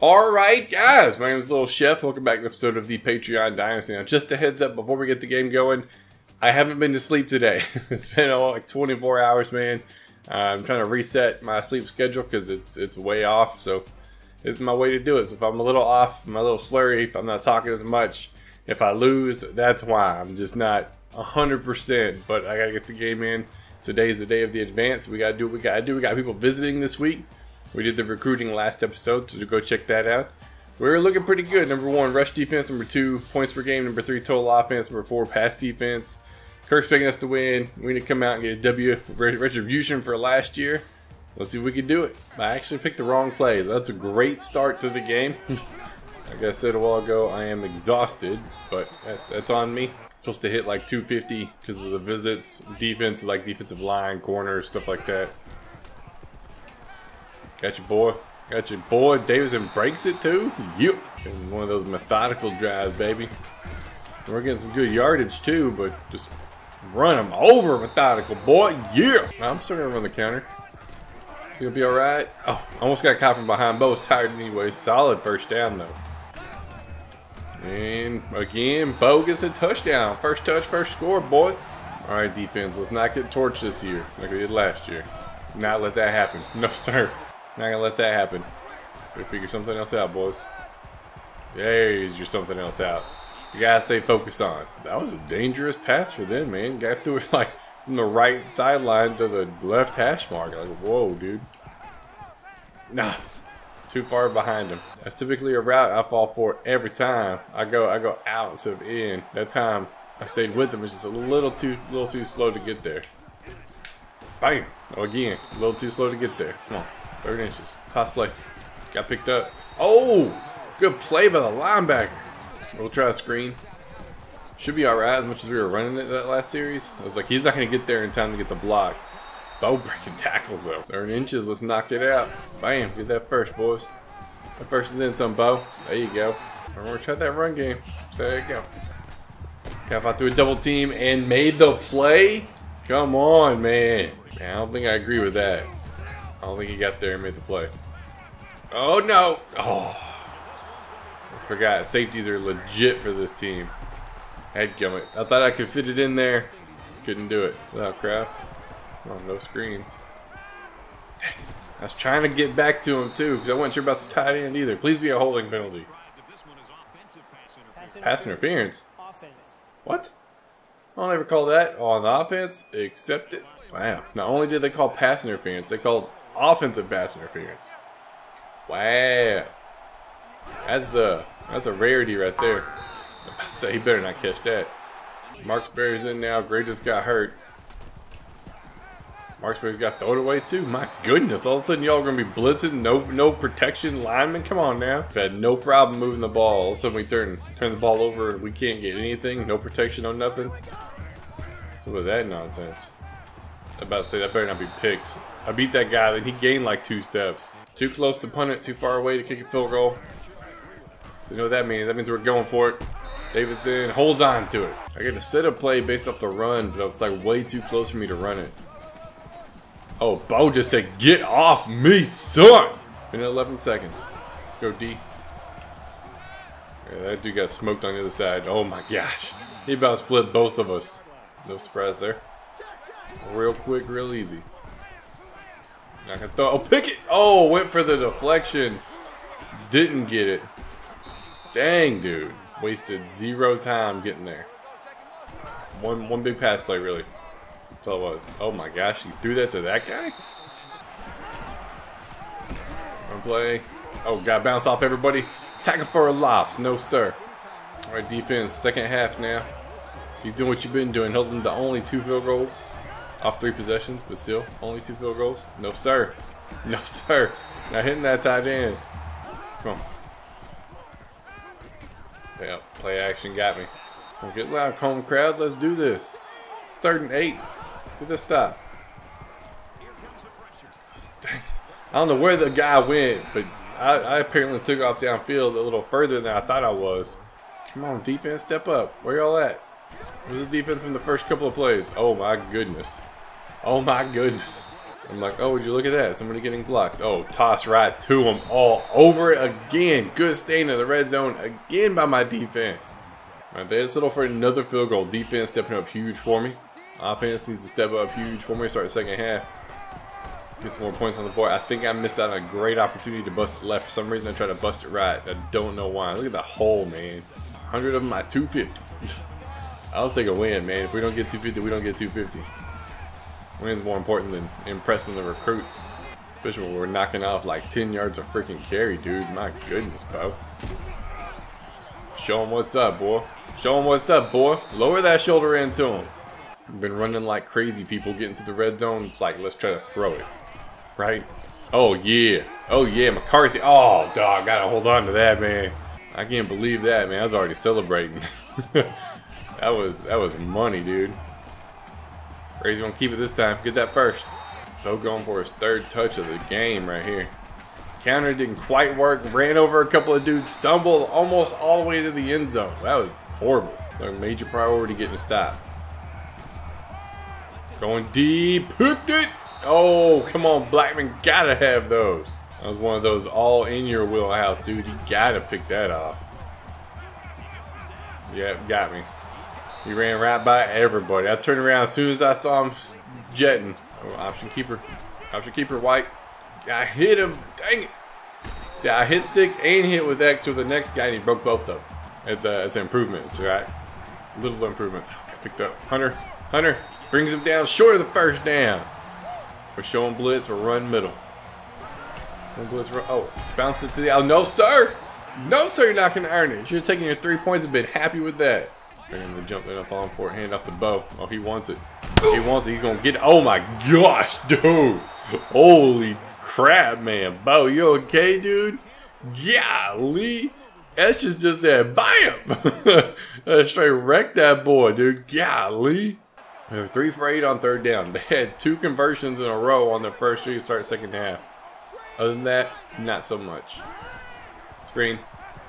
All right, guys, my name is Lil Chef. Welcome back to an episode of the Patreon Dynasty. Now, just a heads up before we get the game going, I haven't been to sleep today. It's been like 24 hours, man. I'm trying to reset my sleep schedule because it's way off, so it's my way to do it. So if I'm a little off, my little slurry, if I'm not talking as much, if I lose, that's why. I'm just not 100%, but I got to get the game in. Today's the day of the advance. We got to do what we got to do. We got people visiting this week. We did the recruiting last episode, so go check that out. We're looking pretty good. Number one, rush defense. Number two, points per game. Number three, total offense. Number four, pass defense. Kirk's picking us to win. We need to come out and get a W. Retribution for last year. Let's see if we can do it. I actually picked the wrong plays. That's a great start to the game. Like I said a while ago, I am exhausted, but that's on me. I'm supposed to hit like 250 because of the visits. Defense, like defensive line, corners, stuff like that. Got your boy. Got your boy. Davidson breaks it too. Yep. And one of those methodical drives, baby. And we're getting some good yardage too, but just run them over, methodical boy. Yeah. I'm still going to run the counter. It's going to be all right. Oh, almost got caught from behind, but I was tired anyway. Solid first down though. And again, Bo gets a touchdown. First touch, first score, boys. All right, defense. Let's not get torched this year like we did last year. Not let that happen. No, sir. Not gonna let that happen. We figure something else out, boys. There's your something else out. You gotta stay focused on. That was a dangerous pass for them, man. Got through it like from the right sideline to the left hash mark. Like, whoa, dude. Nah, too far behind him. That's typically a route I fall for every time. I go out instead of in. That time I stayed with him. It's just a little too slow to get there. Bam. Oh, again, a little too slow to get there. Come on. 3rd and inches. Toss play. Got picked up. Oh! Good play by the linebacker. We'll try a screen. Should be alright as much as we were running it that last series. I was like, he's not going to get there in time to get the block. Bow breaking tackles though. 3rd and inches. Let's knock it out. Bam. Get that first, boys. That first and then some, Bow. There you go. We're going to try that run game. There you go. Got out through a double team and made the play. Come on, man. I don't think I agree with that. I don't think he got there and made the play. Oh no! Oh, I forgot. Safeties are legit for this team. Dadgummit. I thought I could fit it in there. Couldn't do it without crap. Oh, no screens. Dang it. I was trying to get back to him too because I wasn't sure about the tight end either. Please be a holding penalty. Pass interference. What? I don't ever call that on the offense. Except it. Wow. Not only did they call pass interference, they called offensive pass interference. Wow, that's a rarity right there. I'm about to say he better not catch that. Marksberry's in now. Gray just got hurt. Marksberry's got thrown away too. My goodness! All of a sudden, y'all are gonna be blitzing, no protection, linemen. Come on now. We've had no problem moving the ball. All of a sudden, we turn the ball over, and we can't get anything. No protection, no nothing. Some of that nonsense. I'm about to say that better not be picked. I beat that guy, then he gained like 2 steps. Too close to punt it, too far away to kick a field goal. So you know what that means. That means we're going for it. Davidson holds on to it. I get to set a play based off the run, but it's like way too close for me to run it. Oh, Bo just said, get off me, son! In 11 seconds. Let's go D. Yeah, that dude got smoked on the other side. Oh my gosh. He about split both of us. No surprise there. Real quick, real easy. Not gonna throw. Oh, pick it! Oh, went for the deflection. Didn't get it. Dang, dude. Wasted 0 time getting there. One big pass play, really. That's all it was. Oh my gosh, he threw that to that guy? One play. Oh, got bounced off everybody. Tackle for a loss. No, sir. All right, defense. 2nd half now. Keep doing what you've been doing. Held them to only 2 field goals. Off 3 possessions, but still, only 2 field goals. No, sir. No, sir. Not hitting that tight end. Come on. Yeah, play action got me. Don't get loud, home crowd. Let's do this. It's 3rd and 8. Get this stop. Dang it. I don't know where the guy went, but I apparently took off downfield a little further than I thought I was. Come on, defense, step up. Where y'all at? It was the defense from the first couple of plays. Oh my goodness. Oh my goodness. I'm like, oh, would you look at that? Somebody getting blocked. Oh, toss right to him all over again. Good stay in the red zone again by my defense. All right, they settle for another field goal. Defense stepping up huge for me. Offense needs to step up huge for me. Start the second half. Get some more points on the board. I think I missed out on a great opportunity to bust it left. For some reason, I tried to bust it right. I don't know why. Look at the hole, man. 100 of them at 250. I'll take a win, man. If we don't get 250, we don't get 250. Win's more important than impressing the recruits. Especially when we're knocking off like 10 yards of freaking carry, dude. My goodness, bro. Show him what's up, boy. Show him what's up, boy. Lower that shoulder in to him. I've been running like crazy, people. Getting to the red zone. It's like, let's try to throw it. Right? Oh, yeah. Oh, yeah. McCarthy. Oh, dog. Gotta hold on to that, man. I can't believe that, man. I was already celebrating. That was money, dude. Brady's gonna keep it this time. Get that first. Bo going for his third touch of the game right here. Counter didn't quite work. Ran over a couple of dudes. Stumbled almost all the way to the end zone. That was horrible. Their major priority getting a stop. Going deep. Hooked it. Oh, come on. Blackman gotta have those. That was one of those all in your wheelhouse, dude. You gotta pick that off. Yep, got me. He ran right by everybody. I turned around as soon as I saw him jetting. Oh, option keeper. Option keeper, White. I hit him. Dang it. See, I hit stick and hit with X with the next guy, and he broke both of them. It's an improvement, right? Little improvements. I picked up. Hunter. Hunter brings him down short of the first down. We're showing blitz. We're run middle. Run blitz. Run. Oh, bounced it to the. Oh, no, sir. No, sir. You're not going to earn it. You're taking your 3 points and been happy with that. And the jump that I'm falling for, hand off the bow. Oh, he wants it. He wants it. He's going to get it. Oh, my gosh, dude. Holy crap, man. Bo, you okay, dude? Golly. That's just that. Bam. I straight wrecked that boy, dude. Golly. 3 for 8 on third down. They had 2 conversions in a row on their first three to start second half. Other than that, not so much. Screen.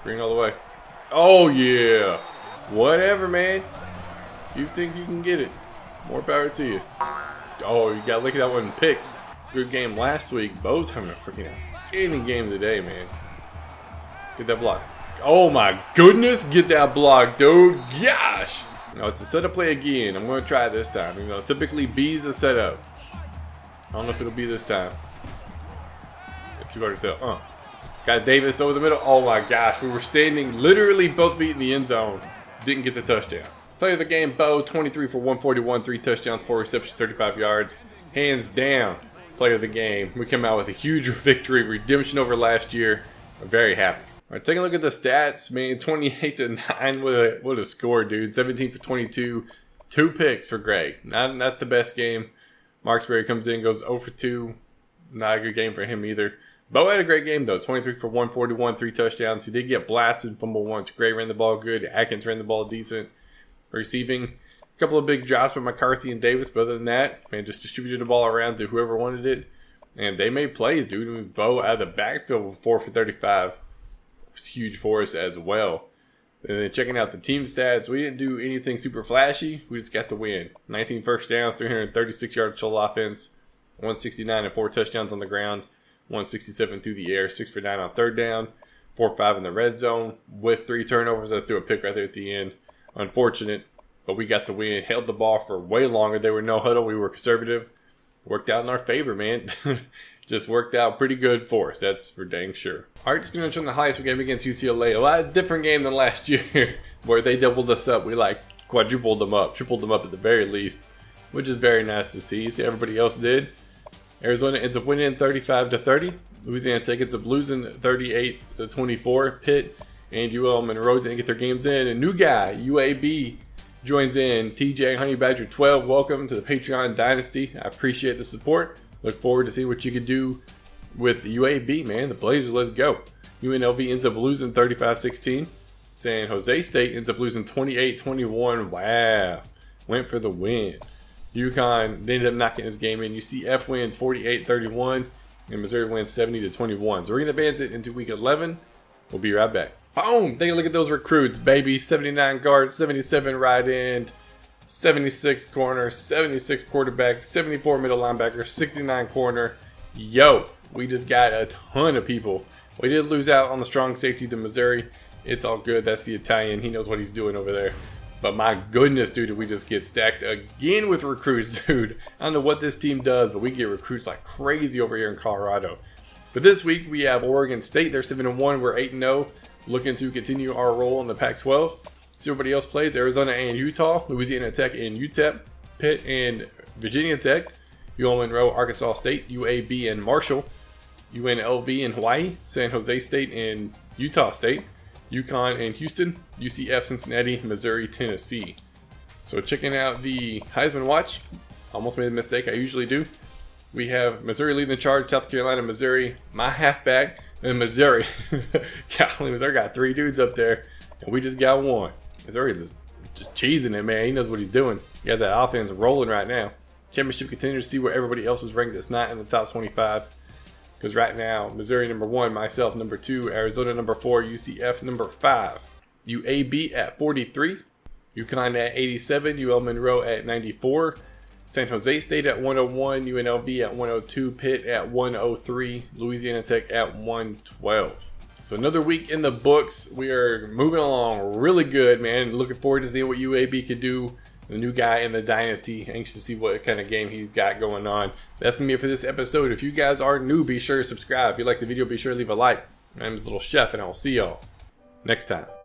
Screen all the way. Oh, yeah. Whatever, man. If you think you can get it, more power to you. Oh, you gotta look at that one picked. Good game last week. Bo's having a freaking outstanding game today, man. Get that block. Oh my goodness, get that block, dude. Gosh. No, it's a setup play again. I'm gonna try this time. You know, typically B's a setup. I don't know if it'll be this time. It's too hard to tell. Got Davis over the middle. Oh my gosh, we were standing literally both feet in the end zone. Didn't get the touchdown. Player of the game, Bo, 23 for 141, 3 touchdowns, 4 receptions, 35 yards. Hands down, player of the game. We come out with a huge victory, redemption over last year. I'm very happy. All right, take a look at the stats, man. 28-9, what a score, dude. 17 for 22, 2 picks for Greg. Not the best game. Marksberry comes in, goes 0 for 2. Not a good game for him either. Bo had a great game, though. 23 for 141, 3 touchdowns. He did get blasted, fumble once. Gray ran the ball good. Atkins ran the ball decent. Receiving a couple of big drops with McCarthy and Davis. But other than that, man, just distributed the ball around to whoever wanted it. And they made plays, dude. I mean, Bo out of the backfield with 4 for 35. It was huge for us as well. And then checking out the team stats, we didn't do anything super flashy. We just got the win. 19 first downs, 336 yards total offense, 169 and 4 touchdowns on the ground. 167 through the air, 6 for 9 on third down, 4 for 5 in the red zone with 3 turnovers. I threw a pick right there at the end. Unfortunate, but we got the win. Held the ball for way longer. They were no huddle. We were conservative. Worked out in our favor, man. Just worked out pretty good for us. That's for dang sure. All right, just going to turn the highlights we game against UCLA. A lot different game than last year where they doubled us up. We like quadrupled them up, tripled them up at the very least, which is very nice to see. See, everybody else did. Arizona ends up winning 35-30. Louisiana Tech ends up losing 38-24. Pitt and UL Monroe didn't get their games in. A new guy, UAB, joins in. TJ Honey Badger 12. Welcome to the Patreon Dynasty. I appreciate the support. Look forward to seeing what you can do with UAB, man. The Blazers, let's go. UNLV ends up losing 35-16. San Jose State ends up losing 28-21. Wow. Went for the win. UConn, they ended up knocking this game in. UCF wins 48-31, and Missouri wins 70-21. So we're going to advance it into week 11. We'll be right back. Boom! Take a look at those recruits, baby. 79 guards, 77 right end, 76 corner, 76 quarterback, 74 middle linebacker, 69 corner. Yo, we just got a ton of people. We did lose out on the strong safety to Missouri. It's all good. That's the Italian. He knows what he's doing over there. But my goodness, dude, did we just get stacked again with recruits, dude. I don't know what this team does, but we get recruits like crazy over here in Colorado. But this week, we have Oregon State. They're 7-1. We're 8-0, looking to continue our role in the Pac-12. So everybody else plays Arizona and Utah, Louisiana Tech and UTEP, Pitt and Virginia Tech, UL Monroe, Arkansas State, UAB and Marshall, UNLV and Hawaii, San Jose State and Utah State, UConn and Houston, UCF, Cincinnati, Missouri, Tennessee. So checking out the Heisman watch. Almost made a mistake. I usually do. We have Missouri leading the charge, South Carolina, Missouri, my halfback, and Missouri. Golly, Missouri got three dudes up there, and we just got one. Missouri is just cheesing it, man. He knows what he's doing. You got that offense rolling right now. Championship contenders, see where everybody else is ranked that's not in the top 25. Because right now, Missouri #1, myself #2, Arizona #4, UCF #5, UAB at 43, UConn at 87, UL Monroe at 94, San Jose State at 101, UNLV at 102, Pitt at 103, Louisiana Tech at 112. So another week in the books. We are moving along really good, man. Looking forward to seeing what UAB could do. The new guy in the dynasty, anxious to see what kind of game he's got going on. That's gonna be it for this episode. If you guys are new, be sure to subscribe. If you like the video, be sure to leave a like. My name is Lil Chef, and I'll see y'all next time.